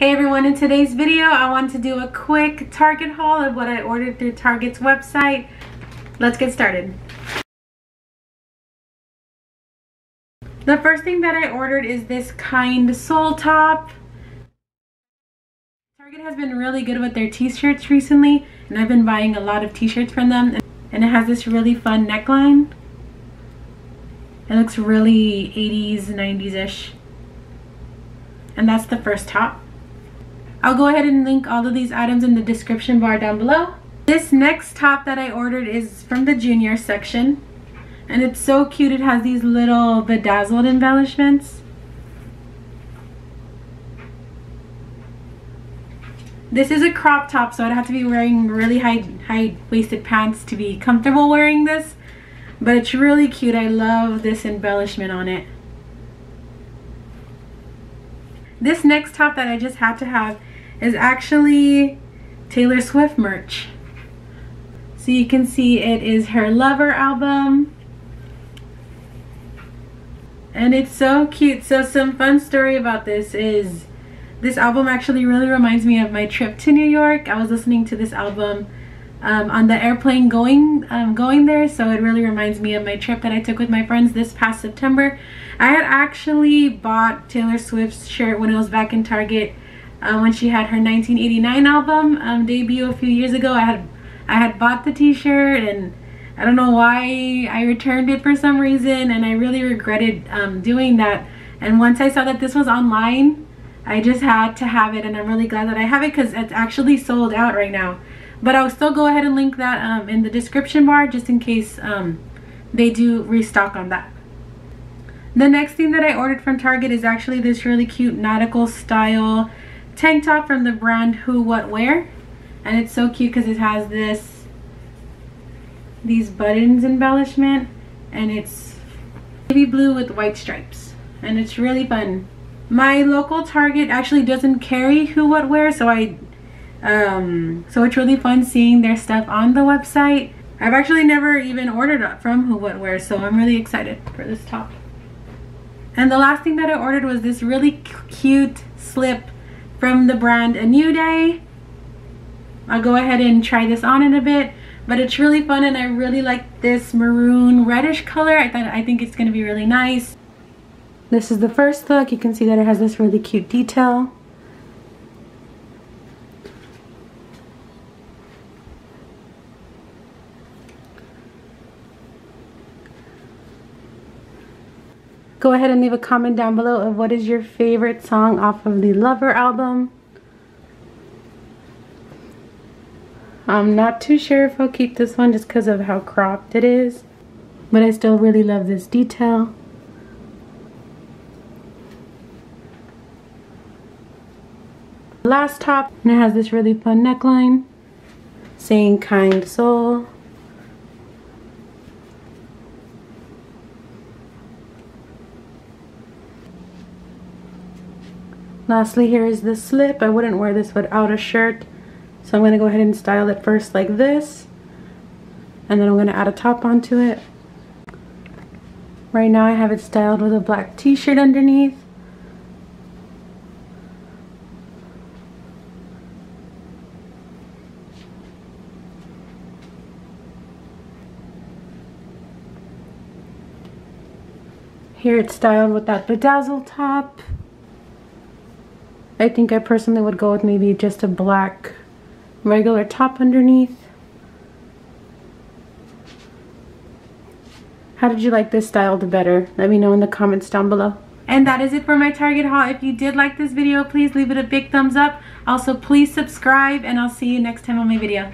Hey everyone, in today's video I want to do a quick Target haul of what I ordered through Target's website. Let's get started. The first thing that I ordered is this Kind Soul top. Target has been really good with their t-shirts recently and I've been buying a lot of t-shirts from them, and it has this really fun neckline. It looks really 80s, 90s-ish. And that's the first top. I'll go ahead and link all of these items in the description bar down below. This next top that I ordered is from the junior section. And it's so cute. It has these little bedazzled embellishments. This is a crop top, so I'd have to be wearing really high-waisted pants to be comfortable wearing this. But it's really cute. I love this embellishment on it. This next top that I just had to have is actually Taylor Swift merch. So you can see it is her Lover album. And it's so cute. So some fun story about this is this album actually really reminds me of my trip to New York. I was listening to this album on the airplane going there, so it really reminds me of my trip that I took with my friends this past September. I had actually bought Taylor Swift's shirt when it was back in Target when she had her 1989 album debut a few years ago. I had bought the t-shirt and I don't know why I returned it for some reason, and I really regretted doing that. And once I saw that this was online, I just had to have it, and I'm really glad that I have it because it's actually sold out right now. But I'll still go ahead and link that in the description bar just in case they do restock on that. The next thing that I ordered from Target is actually this really cute nautical style tank top from the brand Who What Wear. And it's so cute because it has these buttons embellishment, and it's navy blue with white stripes, and it's really fun. My local Target actually doesn't carry Who What Wear, so so it's really fun seeing their stuff on the website. I've actually never even ordered from Who What Wear, so I'm really excited for this top. And the last thing that I ordered was this really cute slip from the brand A New Day. I'll go ahead and try this on in a bit, but it's really fun and I really like this maroon reddish color. I think it's going to be really nice. This is the first look. You can see that it has this really cute detail. Go ahead and leave a comment down below of what is your favorite song off of the Lover album. I'm not too sure if I'll keep this one just because of how cropped it is, but I still really love this detail. Last top, and it has this really fun neckline saying Kind Soul. Lastly, here is the slip. I wouldn't wear this without a shirt, so I'm going to go ahead and style it first like this, and then I'm going to add a top onto it. Right now I have it styled with a black t-shirt underneath. Here it's styled with that bedazzled top. I think I personally would go with maybe just a black regular top underneath. How did you like this styled better? Let me know in the comments down below. And that is it for my Target haul. If you did like this video, please leave it a big thumbs up. Also, please subscribe, and I'll see you next time on my video.